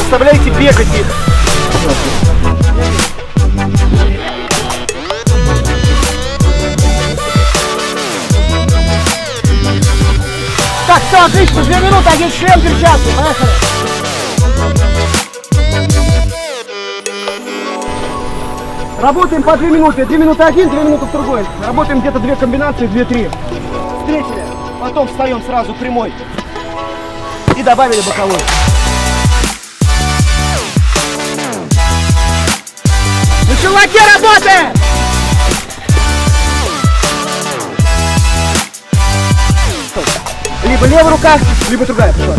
Заставляйте бегать их. Так, все, отлично, 2 минуты, один шлем перчатки, поехали. Работаем по 2 минуты, 2 минуты один, 2 минуты другой. Работаем где-то 2 комбинации, 2-3. Встретили, потом встаем сразу прямой и добавили боковой. На челноке работаем! Либо левая рука, либо другая пошла.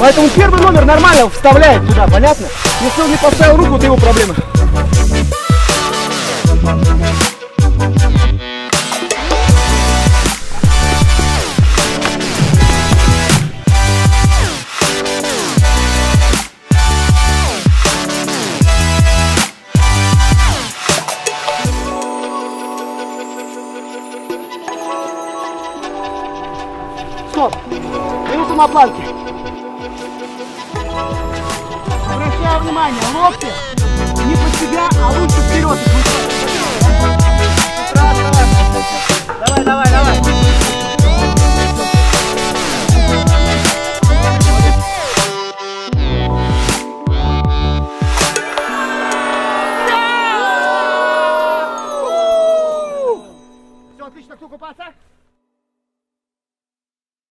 Поэтому первый номер нормально вставляет туда, понятно? Если он не поставил руку, то его проблемы. Стоп! Минута на планке. Обращаю внимание, локти не под себя, а лучше вперед. Давай, давай, давай!